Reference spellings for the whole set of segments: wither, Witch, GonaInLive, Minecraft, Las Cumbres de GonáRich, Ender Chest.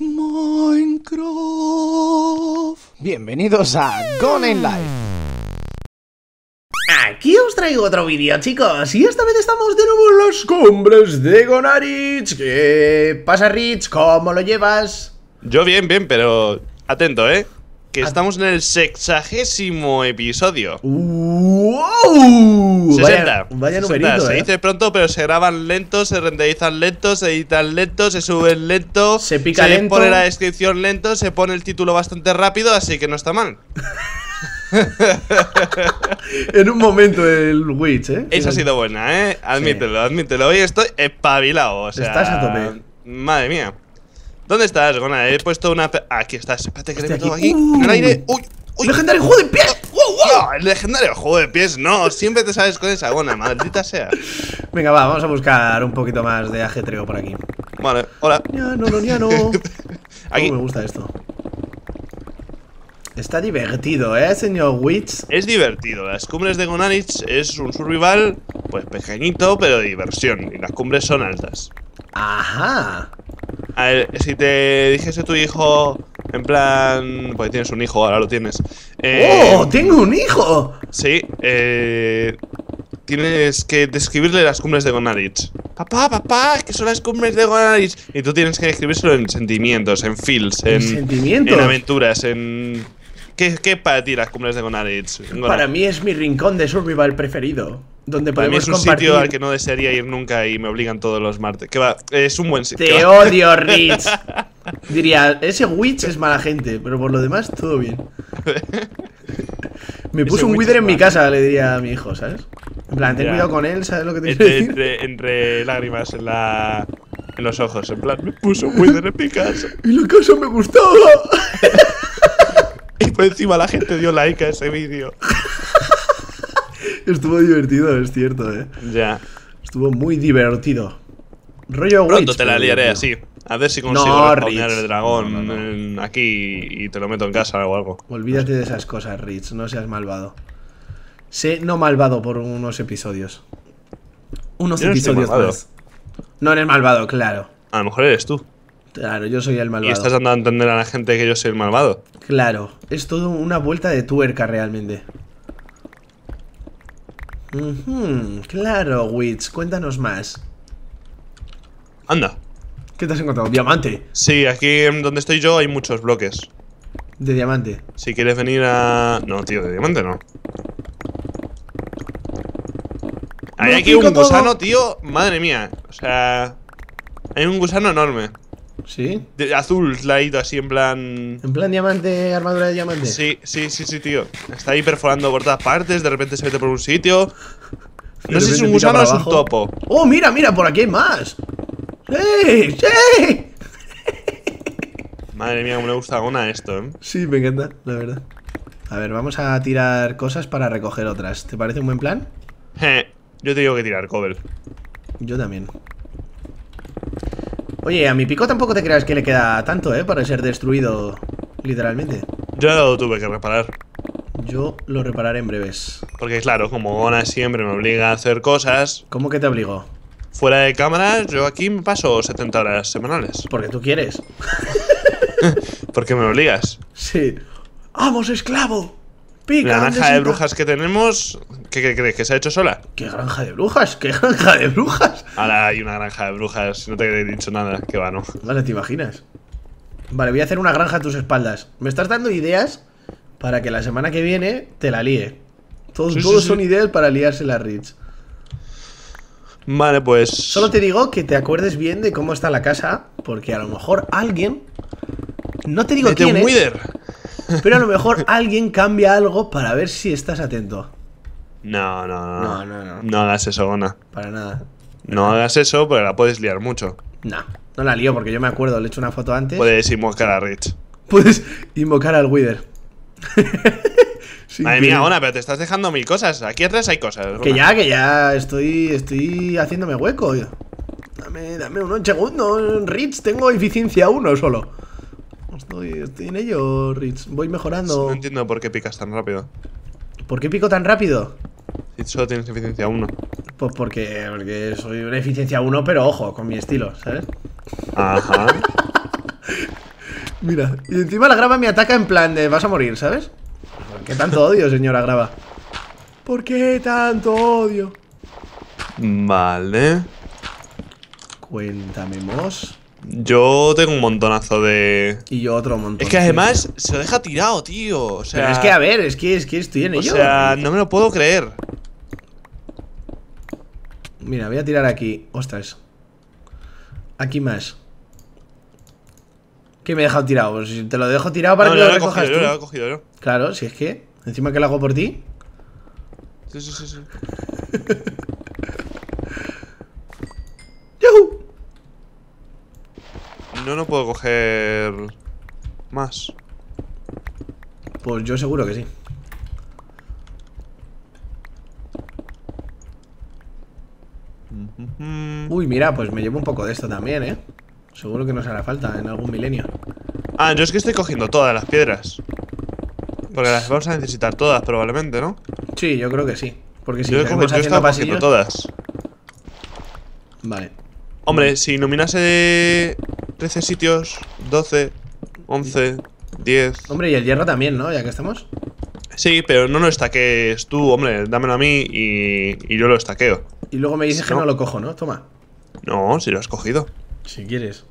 Minecraft. Bienvenidos a GonaInLive. Aquí os traigo otro vídeo, chicos, y esta vez estamos de nuevo en las cumbres de GonaRich. ¿Qué pasa, Rich? ¿Cómo lo llevas? Yo bien, pero atento, que estamos en el 60º episodio. ¡Wow! 60. Vaya numerito, Se dice pronto, pero se graban lentos, se renderizan lentos, se editan lentos, se suben lentos, se pica lento, se pone la descripción lento, se pone el título bastante rápido, así que no está mal. En un momento el Witch, Esa ha sido buena, Admítelo, admítelo. Hoy estoy espabilado, o sea. Estás a tope. Madre mía. ¿Dónde estás, Gona? He puesto una... Aquí estás. Espérate que le meto aquí. En el aire. ¡Uy! ¡Uy! ¡Legendario juego de pies! ¡Wow! No, el legendario juego de pies no. Siempre te sabes con esa, Gona. Maldita sea. Venga, va. Vamos a buscar un poquito más de ajetreo por aquí. Vale, hola. No. Aquí. Me gusta esto. Está divertido, señor Witch. Es divertido. Las cumbres de GonaRich es un survival, pues pequeñito, pero de diversión. Y las cumbres son altas. Ajá. A ver, si te dijese tu hijo, en plan... Pues tienes un hijo, ahora lo tienes. ¡Oh! ¡Tengo un hijo! Sí, tienes que describirle las cumbres de GonaRich. Papá, papá, que son las cumbres de GonaRich. Y tú tienes que describírselo en sentimientos, en feels, en aventuras, en... ¿Qué para ti las cumbres de GonaRich? Para mí es mi rincón de survival preferido. Donde para mí es un compartir. Sitio al que no desearía ir nunca y me obligan todos los martes. Que va, es un buen sitio. Te odio, Rich. Diría, ese Witch es mala gente, pero por lo demás todo bien. Me puso un Wither en mi casa, le diría a mi hijo, ¿sabes? En plan, ten cuidado con él, ¿sabes lo que te quiero decir? Entre lágrimas en los ojos, en plan, me puso un Wither en mi casa. Y la casa me gustaba. Y por encima la gente dio like a ese vídeo. Estuvo divertido, es cierto, Ya. Estuvo muy divertido. Rollo Witch. Pronto te la liaré así. A ver si consigo respawnear el dragón aquí y te lo meto en casa o algo. Olvídate de esas cosas, Rich. No seas malvado. Sé no malvado por unos episodios. Unos episodios más. No eres malvado, claro. A lo mejor eres tú. Claro, yo soy el malvado. Y estás dando a entender a la gente que yo soy el malvado. Claro, es todo una vuelta de tuerca realmente. Claro, Witch, cuéntanos más. Anda. ¿Qué te has encontrado? ¿Diamante? Sí, aquí donde estoy yo hay muchos bloques. ¿De diamante? Si quieres venir a... No, tío, de diamante no. Hay aquí un gusano, tío. Madre mía, o sea... Hay un gusano enorme. ¿Sí? Azul, la ha ido así en plan... ¿En plan diamante, armadura de diamante? Sí, tío. Está ahí perforando por todas partes, de repente se mete por un sitio. No sé si es un gusano o es un topo. ¡Oh, mira, mira! Por aquí hay más. ¡Sí! ¡Sí! Madre mía, cómo le gusta a Gona esto, Sí, me encanta, la verdad. A ver, vamos a tirar cosas para recoger otras. ¿Te parece un buen plan? Yo te digo que tirar, Cobel. Yo también. Oye, a mi pico tampoco te creas que le queda tanto, para ser destruido, literalmente. Yo lo tuve que reparar. Yo lo repararé en breves. Porque claro, como Gona siempre me obliga a hacer cosas... ¿Cómo que te obligó? Fuera de cámara, yo aquí me paso 70 horas semanales. Porque tú quieres. Porque me obligas. Sí. ¡Vamos, esclavo! Pica, la granja de brujas que tenemos, ¿qué crees? ¿Que se ha hecho sola? ¿Qué granja de brujas? ¿Qué granja de brujas? Ahora hay una granja de brujas, no te he dicho nada, que va, no. Vale, ¿te imaginas? Vale, voy a hacer una granja a tus espaldas. Me estás dando ideas para que la semana que viene te la líe. Todos son ideas para liarse la Rich. Vale, pues... Solo te digo que te acuerdes bien de cómo está la casa, porque a lo mejor alguien... No te digo quién es... Pero a lo mejor alguien cambia algo para ver si estás atento. No. No hagas eso, Gona. Para nada. No hagas eso, pero la puedes liar mucho. No la lío porque yo me acuerdo, le he hecho una foto antes. Puedes invocar a Rich. Puedes invocar al Wither. Madre mía, Gona, pero te estás dejando mil cosas. Aquí atrás hay cosas, Gona. Que ya estoy haciéndome hueco. Dame unos segundos, Rich. Tengo eficiencia 1 solo. Estoy en ello, Rich. Voy mejorando. No entiendo por qué picas tan rápido. ¿Por qué pico tan rápido? Si solo tienes eficiencia 1. Pues porque soy una eficiencia 1, pero ojo, con mi estilo, ¿sabes? Ajá. Mira, y encima la grava me ataca en plan de vas a morir, ¿sabes? ¿Por qué tanto odio, señora grava? ¿Por qué tanto odio? Vale. Cuéntame, Mos. Yo tengo un montonazo de... Y yo otro montón. Es que además se lo deja tirado, tío. O sea... Pero es que, a ver, es que estoy en ello. O sea, no me lo puedo creer. Mira, voy a tirar aquí. Ostras. Aquí más. ¿Qué me he dejado tirado? Pues te lo dejo tirado para que lo recojas tú. Lo he cogido yo. Claro, si es que... Encima que lo hago por ti. Sí, sí, sí, sí. ¡Yuhu! No puedo coger más. Pues yo seguro que sí. Uy, mira, pues me llevo un poco de esto también, ¿eh? Seguro que nos hará falta en algún milenio. Ah, yo es que estoy cogiendo todas las piedras. Porque las vamos a necesitar todas probablemente, ¿no? Sí, yo creo que sí. Porque si estamos haciendo pasillos... todas. Vale. Hombre, si iluminase 13 sitios, 12, 11, 10... Hombre, y el hierro también, ¿no? Ya que estamos. Sí, pero no lo estaques tú, hombre. Dámelo a mí y yo lo estaqueo. Y luego me dices que no lo cojo, ¿no? Toma. No, si lo has cogido. Si quieres.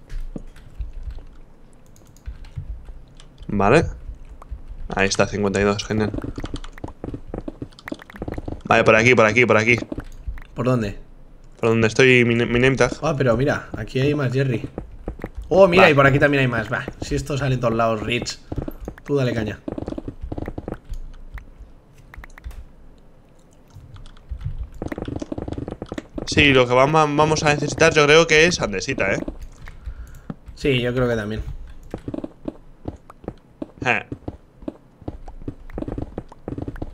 Vale. Ahí está, 52, genial. Vale, por aquí, por aquí, por aquí. ¿Por dónde? Por donde estoy mi name tag. Ah, pero mira, aquí hay más Jerry. Oh, mira, va. Y por aquí también hay más. Va, si esto sale en todos lados, Rich. Tú dale caña. Sí, lo que vamos a necesitar yo creo que es andesita, ¿eh? Sí, yo creo que también.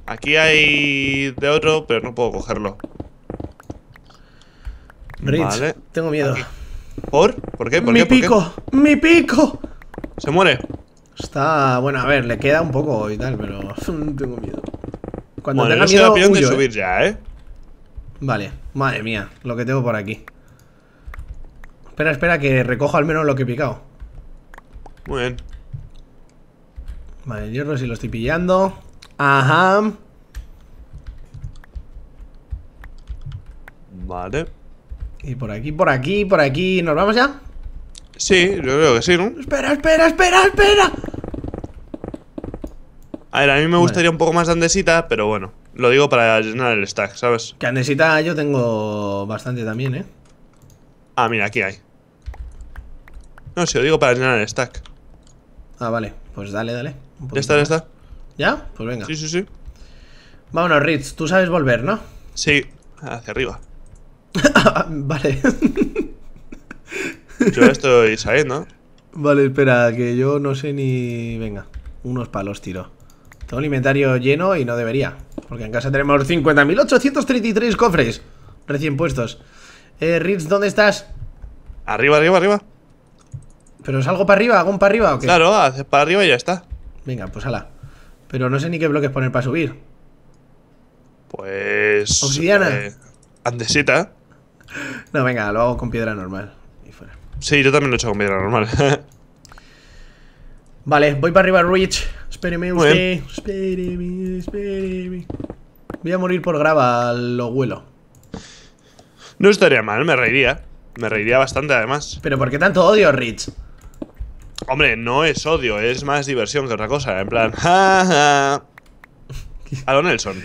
Aquí hay de otro, pero no puedo cogerlo. Rich, vale. Tengo miedo. Aquí. ¿Por? ¿Por qué? ¿Por qué? ¿Por qué? ¡Mi pico! ¿Se muere? Está... Bueno, a ver, le queda un poco y tal, pero... tengo miedo. Cuando tenga miedo, huyo, de subir ya, ¿eh? Vale, madre mía, lo que tengo por aquí. Espera, espera, que recojo al menos lo que he picado. Muy bien. Vale, el hierro sí lo estoy pillando. Ajá. Vale. Y por aquí, por aquí, por aquí. ¿Nos vamos ya? Sí, yo creo que sí, ¿no? Espera, espera, espera, espera. A ver, a mí me gustaría un poco más de andesita, pero bueno, lo digo para llenar el stack, ¿sabes? Que andesita yo tengo bastante también, ¿eh? Ah, mira, aquí hay. No, si lo digo para llenar el stack. Ah, vale, pues dale, dale. Ya está, ya está. ¿Ya? Pues venga. Sí, sí, sí. Vámonos, Ritz, tú sabes volver, ¿no? Sí, hacia arriba. Vale. Yo estoy saliendo. Vale, espera, que yo no sé ni... Venga, unos palos tiro. Tengo el inventario lleno y no debería, porque en casa tenemos 50.833 cofres recién puestos. Ritz, ¿dónde estás? Arriba, arriba, arriba. ¿Pero salgo para arriba? ¿Hago un para arriba o qué? Claro, haces para arriba y ya está. Venga, pues ala. Pero no sé ni qué bloques poner para subir. Pues... Obsidiana. Andesita. No, venga, lo hago con piedra normal y fuera. Sí, yo también lo he hecho con piedra normal. Vale, voy para arriba, Rich. Espéreme usted. Espéreme, espéreme. Voy a morir por grava, lo huelo. No estaría mal, me reiría. Me reiría bastante, además. ¿Pero por qué tanto odio, Rich? Hombre, no es odio, es más diversión que otra cosa. En plan, ja, ja. A lo Nelson.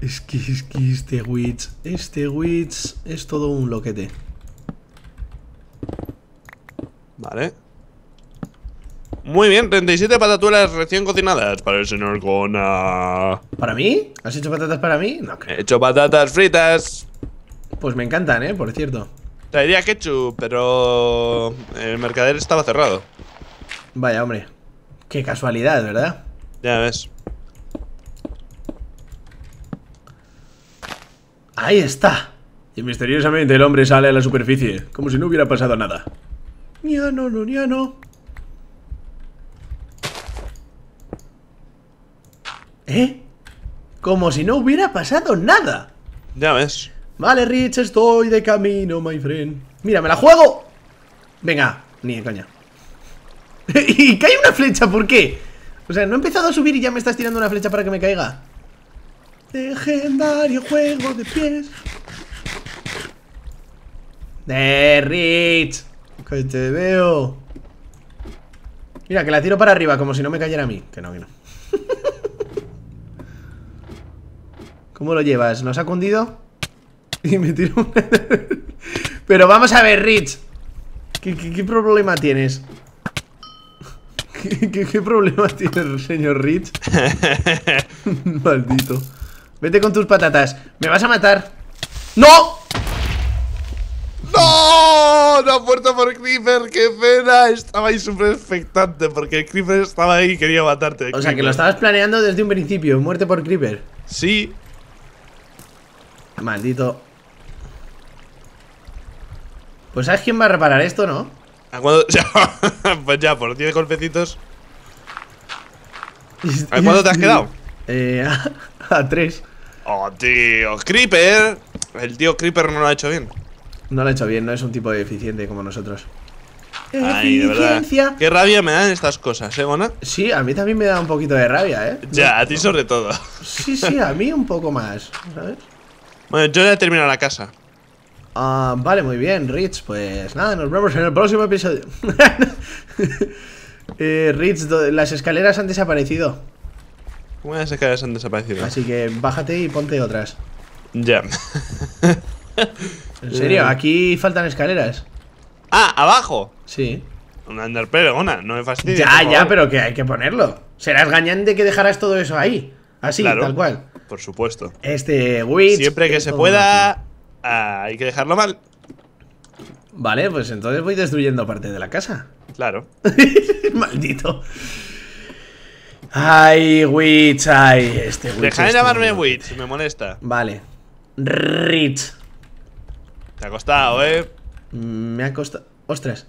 Es que este Witch es todo un loquete. Vale. Muy bien, 37 patatuelas recién cocinadas para el señor Gona. ¿Para mí? ¿Has hecho patatas para mí? No creo. He hecho patatas fritas. Pues me encantan, por cierto. Traería ketchup, pero el mercader estaba cerrado. Vaya, hombre. Qué casualidad, ¿verdad? Ya ves. ¡Ahí está! Y misteriosamente el hombre sale a la superficie, como si no hubiera pasado nada. Ya no, no, ya no. ¿Eh? Como si no hubiera pasado nada. Ya ves. Vale, Rich, estoy de camino, my friend. Mira, me la juego. Venga, ni de coña. Y cae una flecha, ¿por qué? O sea, no he empezado a subir y ya me estás tirando una flecha para que me caiga. Legendario juego de pies de Rich. Que te veo. Mira, que la tiro para arriba, como si no me cayera a mí. Que no, que no. ¿Cómo lo llevas? ¿Nos ha cundido? Y me tiro una... Pero vamos a ver, Rich. ¿Qué problema tienes? ¿Qué problema tienes, señor Rich? Maldito. Vete con tus patatas. ¡Me vas a matar! ¡No! ¡No! ¡No ha muerto por Creeper! ¡Qué pena! Estaba ahí súper expectante porque el Creeper estaba ahí y quería matarte. O sea, que lo estabas planeando desde un principio. Muerte por Creeper. Sí. Maldito. Pues ¿sabes quién va a reparar esto, no? Pues ya, por 10 golpecitos. ¿A cuánto te has quedado? A 3. Oh, tío, Creeper. El tío Creeper no lo ha hecho bien. No lo ha hecho bien, no es un tipo de eficiente como nosotros. Ay, de verdad. Qué rabia me dan estas cosas, ¿eh, Gona? Sí, a mí también me da un poquito de rabia, ¿eh? Ya, a ti sobre todo. Sí, sí, a mí un poco más, ¿sabes? Bueno, yo ya he terminado la casa. Vale, muy bien, Rich. Pues nada, nos vemos en el próximo episodio. Rich, las escaleras han desaparecido. Unas escaleras han desaparecido. Así que bájate y ponte otras. Ya. En serio, aquí faltan escaleras. Ah, abajo. Sí. Un underpelo, Gona, no me fastidies. Ya, pero que hay que ponerlo. Será esgañante que dejarás todo eso ahí. Así, claro, tal cual. Por supuesto. Witch. Siempre que se pueda. Hay que dejarlo mal. Vale, pues entonces voy destruyendo parte de la casa. Claro. Maldito. Ay, Witch, ay. Witch. Deja de llamarme Witch, me molesta. Vale. Rich. Te ha costado, ¿eh? Me ha costado... Ostras.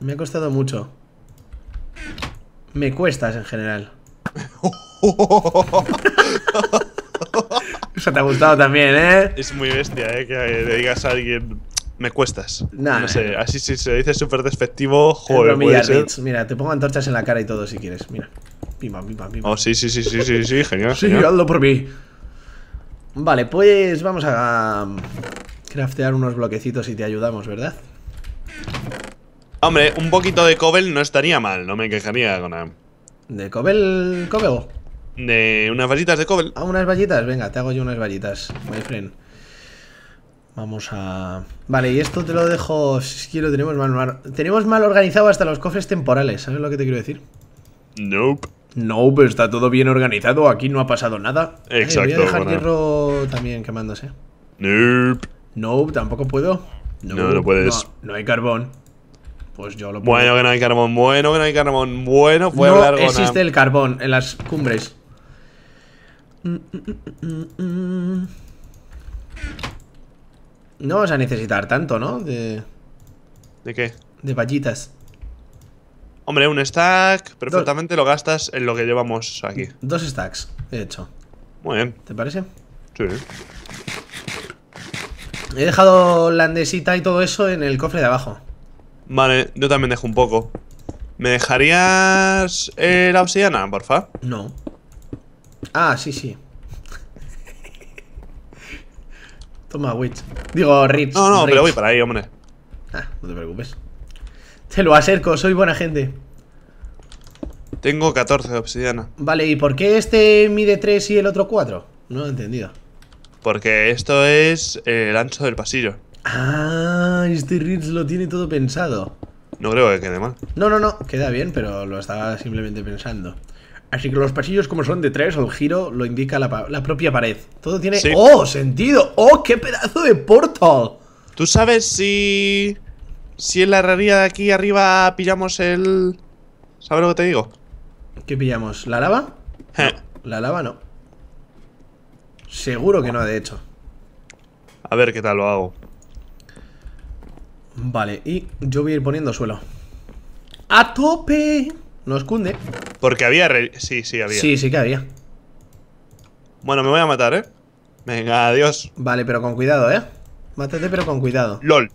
Me ha costado mucho. Me cuestas en general. Eso te ha gustado también, ¿eh? Es muy bestia, ¿eh? Que le digas a alguien... Me cuestas. Nah, no sé, así si se dice súper despectivo... Joder, puede ser. Mira, te pongo antorchas en la cara y todo si quieres. Mira. Pima, pima, pima. Oh, sí, genial. Sí, genial. Hazlo por mí. Vale, pues vamos a... craftear unos bloquecitos y te ayudamos, ¿verdad? Hombre, un poquito de cobel no estaría mal, no me quejaría con nada. ¿De cobel? ¿Cobel? De unas vallitas de cobel. Ah, unas vallitas, venga, te hago yo unas vallitas, my friend. Vamos a... Vale, y esto te lo dejo, es que lo tenemos mal... Tenemos mal organizado hasta los cofres temporales, ¿sabes lo que te quiero decir? Nope. Nope, está todo bien organizado, aquí no ha pasado nada. Exacto. Voy a dejar hierro también quemándose. Nope. No, tampoco puedo. No, no puedes. No hay carbón. Pues yo lo puedo. Bueno, que no hay carbón. Bueno, que no hay carbón. Bueno, fue largo. No existe el carbón en las cumbres. No vas a necesitar tanto, ¿no? ¿De qué? De vallitas. Hombre, un stack perfectamente lo gastas en lo que llevamos aquí. 2 stacks, de hecho. Muy bien. ¿Te parece? Sí. He dejado la andesita y todo eso en el cofre de abajo. Vale, yo también dejo un poco. ¿Me dejarías la obsidiana, porfa? No. Ah, sí. Toma, Witch. Digo, Rich. No, Rich. Pero voy para ahí, hombre. Ah, no te preocupes. Te lo acerco, soy buena gente. Tengo 14 de obsidiana. Vale, ¿y por qué este mide 3 y el otro 4? No lo he entendido. Porque esto es el ancho del pasillo. Ah, este Rich lo tiene todo pensado. No creo que quede mal. No, queda bien, pero lo estaba simplemente pensando. Así que los pasillos como son de 3, el giro lo indica la propia pared. Todo tiene... Sí. ¡Oh, sentido! ¡Oh, qué pedazo de portal! ¿Tú sabes si en la herrería de aquí arriba pillamos el... ¿Sabes lo que te digo? ¿Qué pillamos? ¿La lava? No, la lava no. Seguro que no, de hecho. A ver qué tal lo hago. Vale, y yo voy a ir poniendo suelo. ¡A tope! Nos cunde. Porque había... Sí, había. Sí que había. Bueno, me voy a matar, ¿eh? Venga, adiós. Vale, pero con cuidado, ¿eh? Mátate, pero con cuidado. LOL.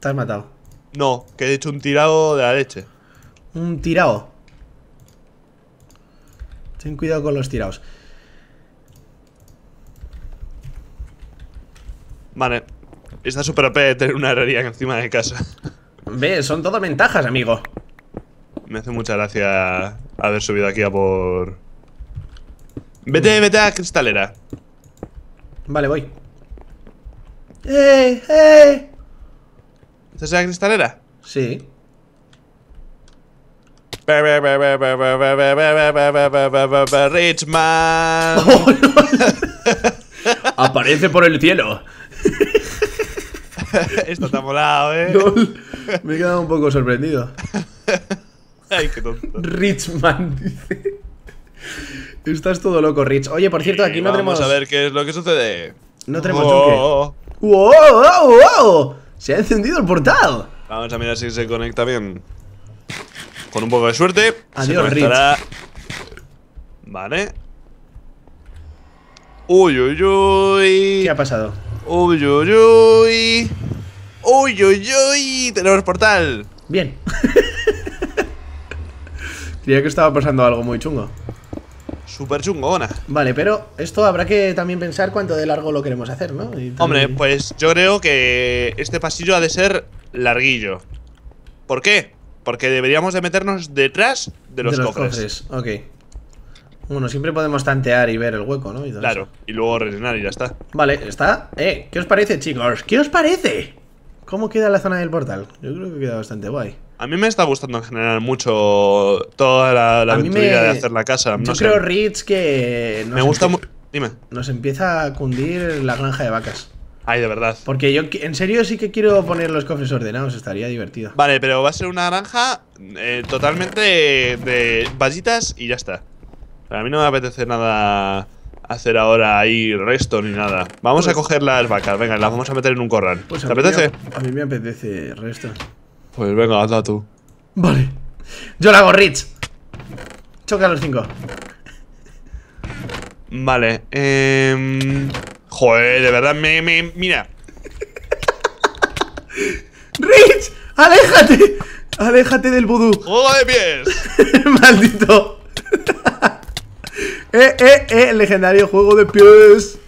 Te has matado. No, que he hecho un tirado de la leche. Un tirao. Ten cuidado con los tiraos. Vale. Está súper OP tener una herrería encima de casa. Ve, son todo ventajas, amigo. Me hace mucha gracia haber subido aquí a por... Vete, vete a cristalera. Vale, voy. ¡Eh! ¡Eh! ¿Esta es la cristalera? Sí. Rich man. Oh, no. Aparece por el cielo. Esto está molado, no. Me he quedado un poco sorprendido. Ay, qué tonto. Rich man, dice. Estás todo loco, Rich. Oye, por cierto, aquí no tenemos... Vamos a ver qué es lo que sucede. No tenemos un qué. ¡Wow! ¡Wow! ¡Wow! ¡Se ha encendido el portal! Vamos a mirar si se conecta bien. Con un poco de suerte. Adiós, Rich. Vale. Uy, uy, uy. ¿Qué ha pasado? Uy, uy, uy. Uy, uy, uy. Tenemos portal. Bien. Creía que estaba pasando algo muy chungo. Súper chungona. Vale, pero esto habrá que también pensar cuánto de largo lo queremos hacer, ¿no? También... Hombre, pues yo creo que este pasillo ha de ser larguillo. ¿Por qué? Porque deberíamos de meternos detrás de los cofres. Ok. Bueno, siempre podemos tantear y ver el hueco, ¿no? Y claro, eso. Y luego rellenar y ya está. Vale, ¿está? ¿Qué os parece, chicos? ¿Qué os parece? ¿Cómo queda la zona del portal? Yo creo que queda bastante guay. A mí me está gustando en general mucho toda la aventura de hacer la casa. Yo creo, Rich, que... Me gusta mucho... Dime. Nos empieza a cundir la granja de vacas. Ay, de verdad. Porque yo en serio sí que quiero poner los cofres ordenados. Estaría divertido. Vale, pero va a ser una granja totalmente de vallitas y ya está. A mí no me apetece nada hacer ahora ahí resto ni nada. Vamos a coger las vacas, venga, las vamos a meter en un corral. Pues ¿te apetece? A mí me apetece resto. Pues venga, hazla tú. Vale. Yo la hago, Rich. Choca los 5. Vale, joder, de verdad, mira. ¡Rich! ¡Aléjate! ¡Aléjate del vudú! ¡Juego de pies! ¡Maldito! Legendario juego de pies.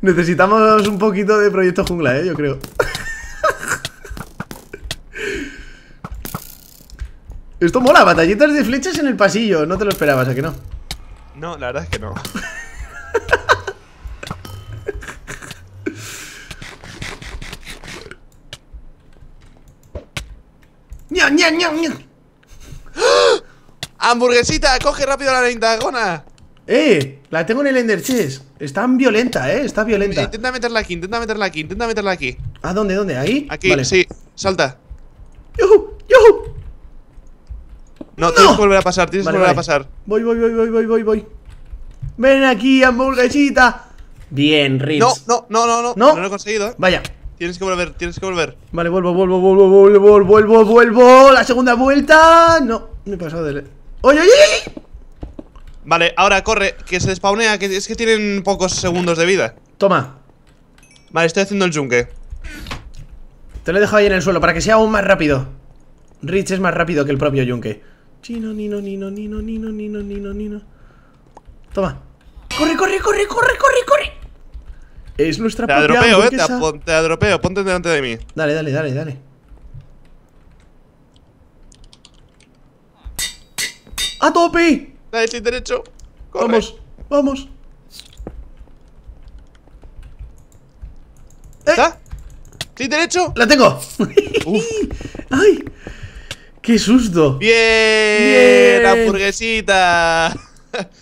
Necesitamos un poquito de proyecto jungla, yo creo. Esto mola, batallitas de flechas en el pasillo. No te lo esperabas, ¿a que no? No, la verdad es que no. ¡Nya, nya, nya, nya! ¡Hamburguesita! ¡Coge rápido la lentagona! La tengo en el Ender Chest. Está violenta, está violenta. Intenta meterla aquí, intenta meterla aquí, intenta meterla aquí. ¿A dónde, dónde? ¿Ahí? Aquí, vale. Sí, salta. ¡Yuhu! ¡Yuhu! No, tienes que volver a pasar, tienes que volver a pasar. Voy, voy, voy, voy, voy, voy, voy. Ven aquí, hamburguesita. Bien, Rich. No lo he conseguido. Vaya. Tienes que volver, tienes que volver. Vale, vuelvo. La segunda vuelta. No, me he pasado de... ¡Oye, oye, oye! Vale, ahora corre, que se despawnea, que es que tienen pocos segundos de vida. Toma. Vale, estoy haciendo el yunque. Te lo he dejado ahí en el suelo para que sea aún más rápido. Rich es más rápido que el propio yunque. Chino, nino. Toma. ¡Corre, corre, corre, corre, corre, corre! Es nuestra propia hamburguesa. Te adropeo, ponte delante de mí. Dale, dale, dale, dale. ¡A tope! Dale, sí, derecho. Corre. Vamos, vamos. ¿Está? ¿Sí, derecho? ¡La tengo! ¡Ay! ¡Qué susto! ¡Bien! ¡La hamburguesita!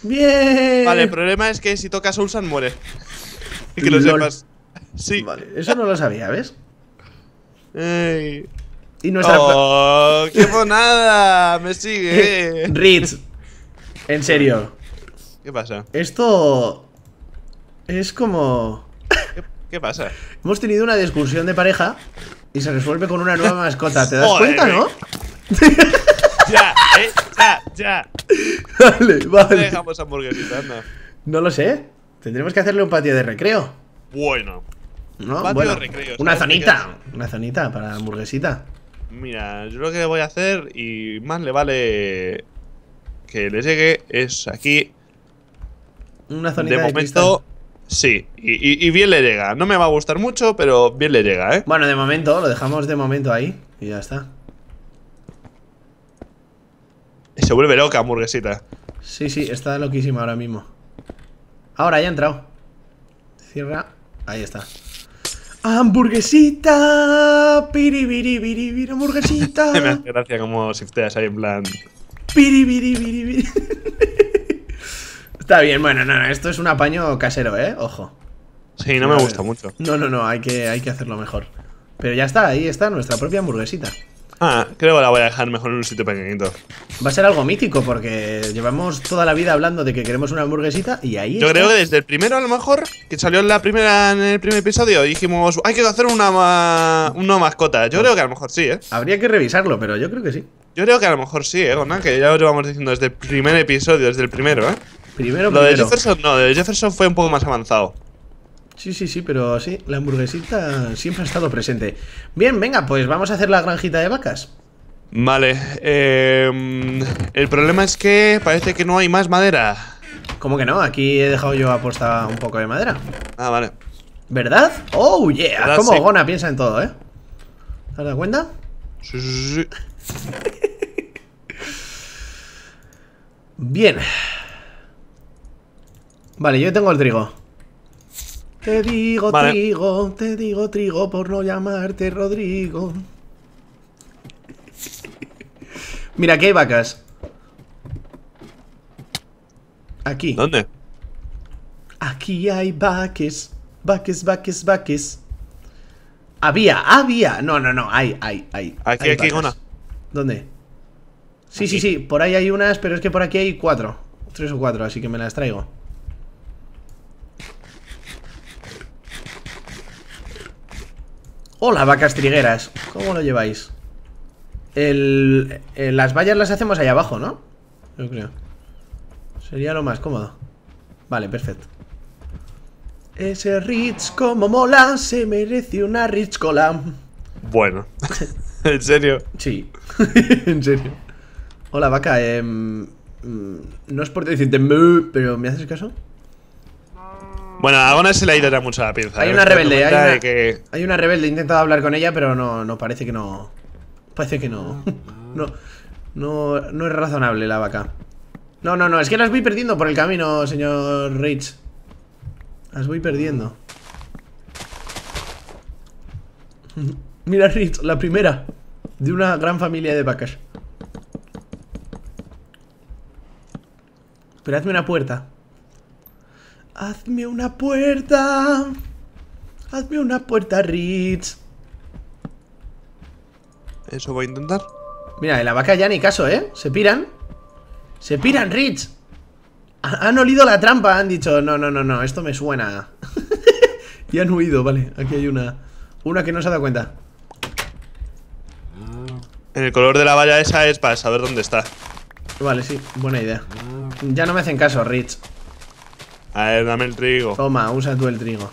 ¡Bien! Vale, el problema es que si tocas a Ulsan muere. Y que lo sepas. Sí. Vale, eso no lo sabía, ¿ves? Ey. Y nuestra... ¡Oh, qué monada! Me sigue. Rich, en serio. ¿Qué pasa? Esto... es como... ¿Qué pasa? Hemos tenido una discusión de pareja y se resuelve con una nueva mascota. ¿Te das cuenta, no? Ya, ya. Vale, vale. Dejamos hamburguesita, anda. No lo sé. Tendremos que hacerle un patio de recreo. Bueno. ¿No? Patio de recreo. Una zonita. Una zonita para hamburguesita. Mira, yo lo que voy a hacer, y más le vale que le llegue, es aquí. Una zonita de momento, sí, y bien le llega. No me va a gustar mucho, pero bien le llega, ¿eh? Bueno, de momento, lo dejamos de momento ahí y ya está. Se vuelve loca, hamburguesita. Sí, sí, está loquísima ahora mismo. Ahora ya ha entrado. Cierra. Ahí está. ¡Hamburguesita! ¡Piribiribiribir! ¡Hamburguesita! Me hace gracia como shifteas ahí en plan. ¡Piribiribiribir! Está bien, bueno, no, esto es un apaño casero, ¿eh? Ojo. Sí, no me gusta mucho. No, hay que hacerlo mejor. Pero ya está, ahí está nuestra propia hamburguesita. Ah, creo que la voy a dejar mejor en un sitio pequeñito. Va a ser algo mítico porque llevamos toda la vida hablando de que queremos una hamburguesita y ahí Yo creo que desde el primero, a lo mejor, que salió en el primer episodio, dijimos, hay que hacer una mascota. Yo creo que a lo mejor sí, ¿eh? Habría que revisarlo, pero yo creo que sí. Yo creo que a lo mejor sí, ¿eh? Gona, que ya lo llevamos diciendo desde el primer episodio, desde el primero, ¿eh? Lo de Jefferson no, de Jefferson fue un poco más avanzado. Sí, pero sí, la hamburguesita siempre ha estado presente. Bien, venga, pues vamos a hacer la granjita de vacas. Vale, el problema es que parece que no hay más madera. ¿Cómo que no? Aquí he dejado yo aposta un poco de madera. Ah, vale. ¿Verdad? ¡Oh, yeah! ¿Verdad? Como sí. Gona piensa en todo, ¿eh? ¿Te has dado cuenta? Sí. Bien. Vale, yo tengo el trigo. Te digo, vale. Trigo, te digo trigo por no llamarte Rodrigo. Mira, aquí hay vacas. Aquí. ¿Dónde? Aquí hay vacas. Vacas. Había. No, hay. Aquí, Gona. ¿Dónde? Sí, aquí. Sí, por ahí hay unas, pero es que por aquí hay 3 o 4, así que me las traigo. Hola, vacas trigueras. ¿Cómo lo lleváis? Las vallas las hacemos ahí abajo, ¿no? Yo creo. Sería lo más cómodo. Vale, perfecto. Ese Rich como mola, se merece una Rich Cola. Bueno. ¿En serio? Sí. En serio. Hola, vaca. No es por decirte, pero ¿me haces caso? Bueno, a Gona se le ha ido ya mucho la pinza. Hay una rebelde, hay una rebelde. He intentado hablar con ella, pero no parece que no. Parece que no. No es razonable la vaca. No, es que las voy perdiendo por el camino, señor Rich. Las voy perdiendo. Mira, Rich, la primera de una gran familia de vacas. Pero hazme una puerta. Hazme una puerta. Hazme una puerta, Rich. Eso voy a intentar. Mira, en la vaca ya ni caso, ¿eh? Se piran. Se piran, Rich. Han olido la trampa, han dicho. No, esto me suena. Y han huido, vale. Aquí hay una que no se ha dado cuenta. El color de la valla esa es para saber dónde está. Vale, sí, buena idea. Ya no me hacen caso, Rich. A ver, dame el trigo. Toma, usa tú el trigo.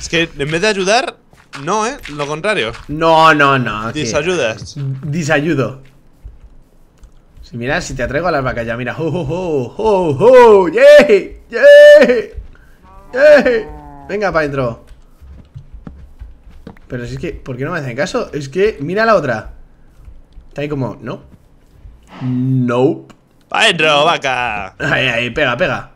Es que en vez de ayudar, no, ¿eh? Lo contrario. No. Desayudas. Desayudo. Si miras, si te atraigo a las vacas ya, mira. ¡Oh! ¡Yeah! Venga, para adentro. Pero si es que, ¿por qué no me hacen caso? Es que, mira la otra. Está ahí como, ¿no? Nope. ¡Adentro, vaca! Ahí, pega.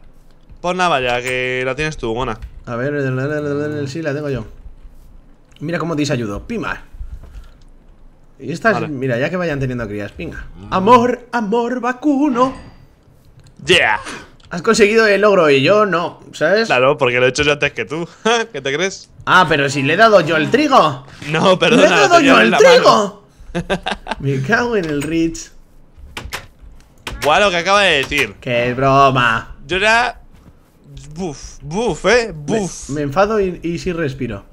Pon la valla, que la tienes tú, Gona. A ver, sí, la tengo yo. Mira cómo te desayudo, pima. Y estas, vale. Mira, ya que vayan teniendo crías, pinga. Amor vacuno. Yeah. Has conseguido el logro y yo no, ¿sabes? Claro, porque lo he hecho yo antes que tú. ¿Qué te crees? Ah, pero si le he dado yo el trigo. No, perdona. ¡Le he dado yo el trigo! Me cago en el Rich. Buah, lo que acaba de decir. ¡Qué broma! Yo ya... Buf. Me enfado y sí respiro.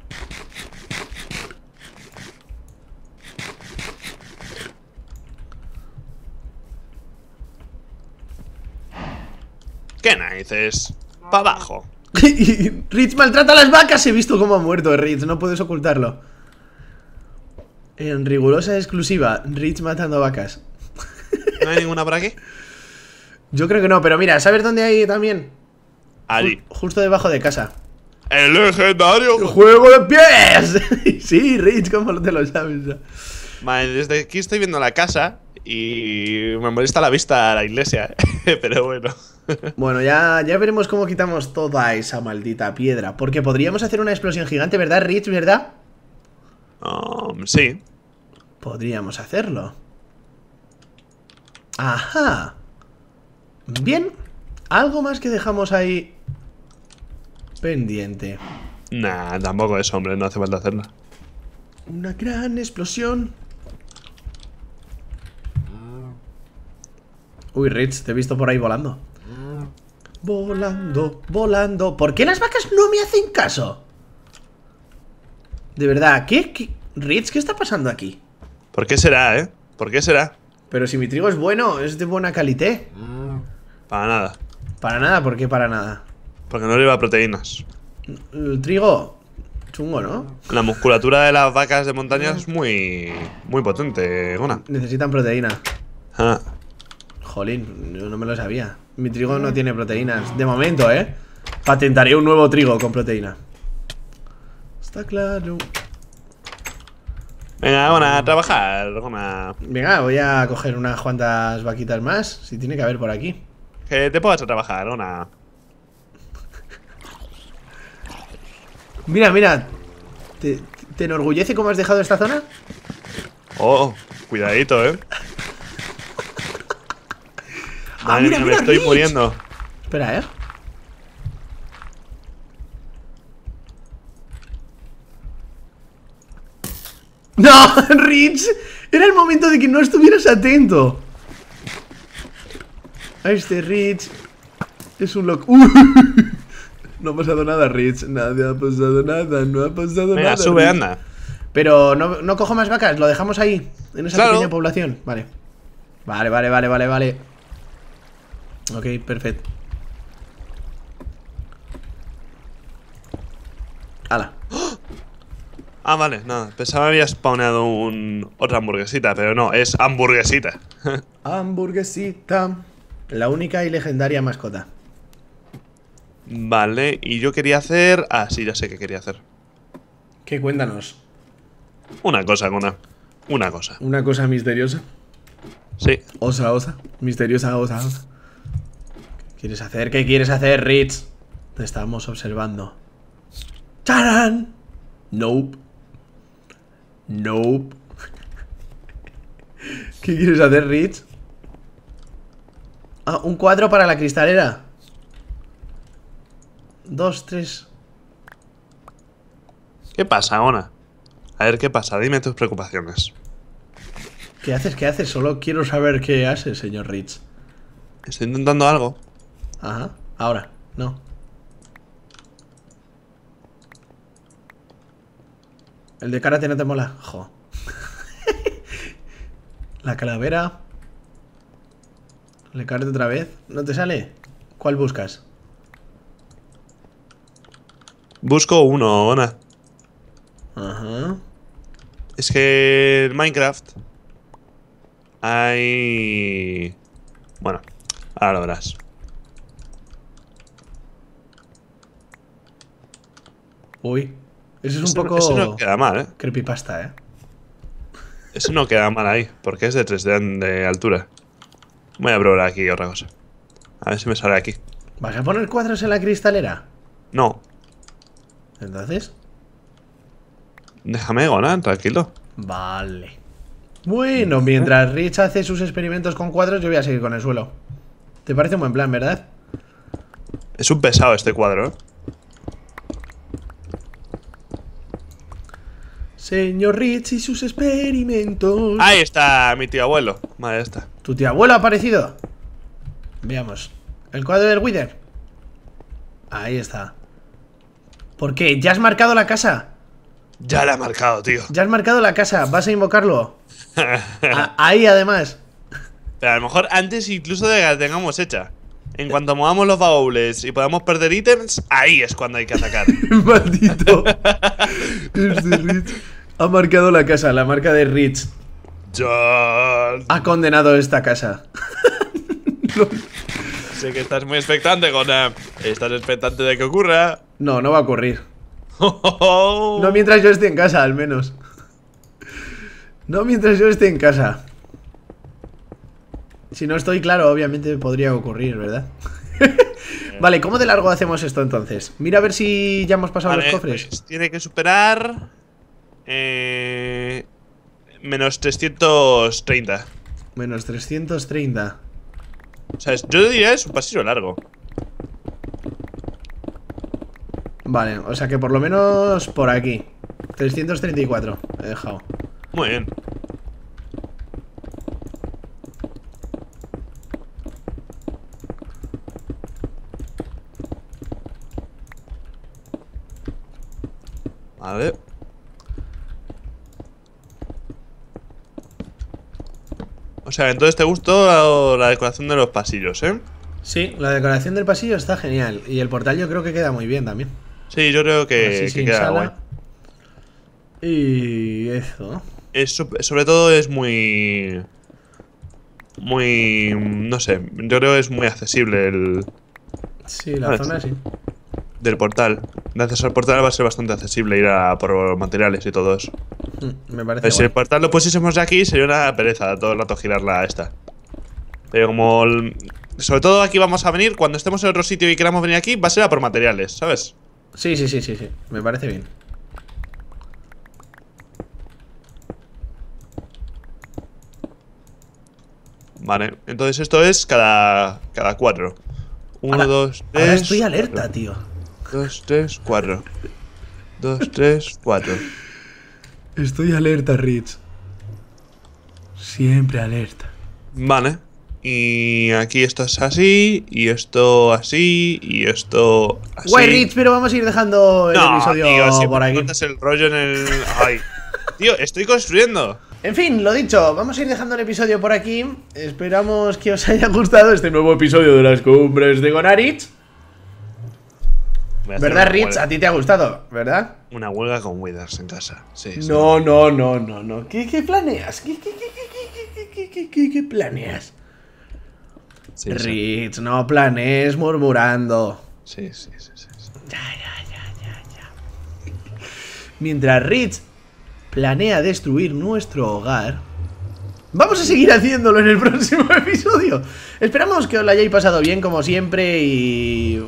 ¿Qué narices? Pa' abajo. Rich maltrata a las vacas. He visto cómo ha muerto Rich, no puedes ocultarlo. En rigurosa exclusiva, Rich matando a vacas. ¿No hay ninguna por aquí? Yo creo que no, pero mira, ¿sabes dónde hay también? Allí. Justo debajo de casa. ¡El legendario! ¡Juego de pies! Sí, Rich, ¿cómo te lo sabes? Vale, desde aquí estoy viendo la casa y me molesta la vista a la iglesia, pero bueno. Bueno, ya veremos cómo quitamos toda esa maldita piedra, porque podríamos hacer una explosión gigante, ¿verdad, Rich? ¿Verdad? Sí. Podríamos hacerlo. Ajá. Bien. Algo más que dejamos ahí pendiente. Nah, tampoco es, hombre, no hace falta hacerla. Una gran explosión. Uy, Rich, te he visto por ahí volando. Volando, volando. ¿Por qué las vacas no me hacen caso? De verdad, ¿qué? Rich, ¿qué está pasando aquí? ¿Por qué será, eh? ¿Por qué será? Pero si mi trigo es bueno, es de buena calidad. Para nada. ¿Para nada? ¿Por qué para nada? Porque no lleva proteínas. El trigo, chungo, ¿no? La musculatura de las vacas de montaña es muy potente, Gona. Necesitan proteína. Ah. Jolín, yo no me lo sabía. Mi trigo no tiene proteínas, de momento, ¿eh? Patentaré un nuevo trigo con proteína. Está claro. Venga, Gona, a trabajar, Gona. Venga, voy a coger unas cuantas vaquitas más. Si tiene que haber por aquí. Que te pongas a trabajar, Gona. Mira, mira. ¿Te enorgullece cómo has dejado esta zona? Oh, cuidadito, ¿eh? Ah, mira, mira, me estoy muriendo. Espera, ¿eh? ¡No, Rich! Era el momento de que no estuvieras atento. Este Rich es un loco. No ha pasado nada, Rich. Nadie ha pasado nada, no ha pasado nada. Venga, sube, Rich. Anda. Pero no cojo más vacas, lo dejamos ahí, en esa pequeña población. Vale. Vale. Ok, perfecto. Hala. Ah, vale, nada. Pensaba que había spawnado otra hamburguesita, pero no, es hamburguesita. Hamburguesita. La única y legendaria mascota. Vale, y yo quería hacer... Ah, sí, ya sé qué quería hacer. ¿Qué? Cuéntanos. Una cosa, Gona. Una cosa. ¿Una cosa misteriosa? Sí. Osa. Misteriosa osa. ¿Qué quieres hacer? ¿Qué quieres hacer, Rich? Te estamos observando. ¡Tarán! Nope. Nope. ¿Qué quieres hacer, Rich? Ah, un cuadro para la cristalera. 2, 3. ¿Qué pasa, Gona? A ver, ¿qué pasa? Dime tus preocupaciones. ¿Qué haces? ¿Qué haces? Solo quiero saber qué haces, señor Rich. Estoy intentando algo. Ajá, ahora, no. El de karate no te mola, jo. La calavera. Le cargo otra vez. ¿No te sale? ¿Cuál buscas? Busco uno, Gona. Ajá. Es que en Minecraft hay... Bueno, ahora lo verás. Uy. Eso es un poco... Eso no queda mal, ¿eh? Creepypasta, ¿eh? Eso no queda mal ahí, porque es de 3D de altura. Voy a probar aquí otra cosa. A ver si me sale aquí. ¿Vas a poner cuadros en la cristalera? No. ¿Entonces? Déjame, Gona, tranquilo. Vale. Bueno, mientras Rich hace sus experimentos con cuadros, yo voy a seguir con el suelo. ¿Te parece un buen plan, verdad? Es un pesado este cuadro, ¿eh? Señor Rich y sus experimentos. Ahí está mi tío abuelo. Madre está. ¿Tu tío abuelo ha aparecido? Veamos. El cuadro del Wither. Ahí está. ¿Por qué? ¿Ya has marcado la casa? Ya la he marcado, tío. Ya has marcado la casa. ¿Vas a invocarlo? Ahí, además. Pero a lo mejor antes incluso de que la tengamos hecha. En cuanto movamos los baúles y podamos perder ítems, ahí es cuando hay que atacar. Maldito. Es de Rich. Ha marcado la casa, la marca de Rich. John. Ha condenado esta casa. No. Sé que estás muy expectante, Gona. Estás expectante de que ocurra. No, no va a ocurrir. No mientras yo esté en casa, al menos. No mientras yo esté en casa. Si no estoy claro, obviamente podría ocurrir, ¿verdad? Vale, ¿cómo de largo hacemos esto entonces? Mira a ver si ya hemos pasado los cofres. Pues, tiene que superar... menos 330. Menos 330. O sea, yo diría es un pasillo largo. Vale, o sea que por lo menos por aquí. 334 he dejado. Muy bien. A ver. O sea, entonces te gustó la decoración de los pasillos, ¿eh? Sí, la decoración del pasillo está genial. Y el portal yo creo que queda muy bien también. Sí, yo creo que queda guay. Y eso. Sobre todo es muy... muy... no sé, yo creo que es muy accesible el... Sí, la zona sí. Del portal. Gracias al portal va a ser bastante accesible ir a por materiales y todo eso. Me parece guay. Si el portal lo pusiésemos de aquí sería una pereza todo el rato girarla esta. Pero como... sobre todo aquí vamos a venir, cuando estemos en otro sitio y queramos venir aquí, va a ser a por materiales, ¿sabes? Sí, sí, sí, sí, sí. Me parece bien. Vale, entonces esto es cada 4. 1, 2, 3. Ahora estoy alerta, cuatro. Tío. 2, 3, 4. 2, 3, 4. Estoy alerta, Rich. Siempre alerta. Vale. Y aquí esto es así, y esto así, y esto así. Guay, Rich, pero vamos a ir dejando el episodio, tío, si por aquí. No, el rollo en el... Ay. Tío, estoy construyendo. En fin, lo dicho, vamos a ir dejando el episodio por aquí. Esperamos que os haya gustado este nuevo episodio de Las Cumbres de GonaRich. ¿Verdad, Rich? Huelga. A ti te ha gustado, ¿verdad? Una huelga con Withers en casa. Sí, no, sí. No. ¿Qué planeas? ¿Qué planeas? Sí, Rich, sí. No planees murmurando. Sí. Ya. Mientras Rich planea destruir nuestro hogar, vamos a seguir haciéndolo en el próximo episodio. Esperamos que os lo hayáis pasado bien, como siempre. Y...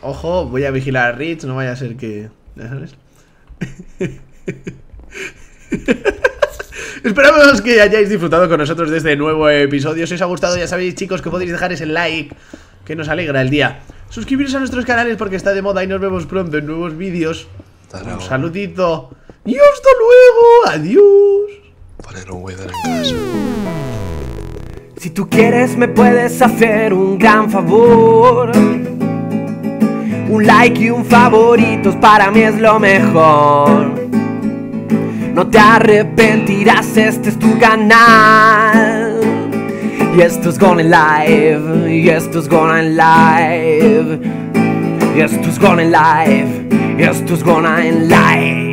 ojo, voy a vigilar a Rich, no vaya a ser que... ¿Ya sabes? Esperamos que hayáis disfrutado con nosotros de este nuevo episodio. Si os ha gustado, ya sabéis, chicos, que podéis dejar ese like, que nos alegra el día. Suscribiros a nuestros canales porque está de moda y nos vemos pronto en nuevos vídeos. Un saludito. Y hasta luego. Adiós. Poner un weather en casa. Si tú quieres, me puedes hacer un gran favor. Un like y un favoritos para mí es lo mejor. No te arrepentirás, este es tu canal. Y esto es GonaInLive, y esto es GonaInLive, y esto es GonaInLive, y esto es GonaInLive.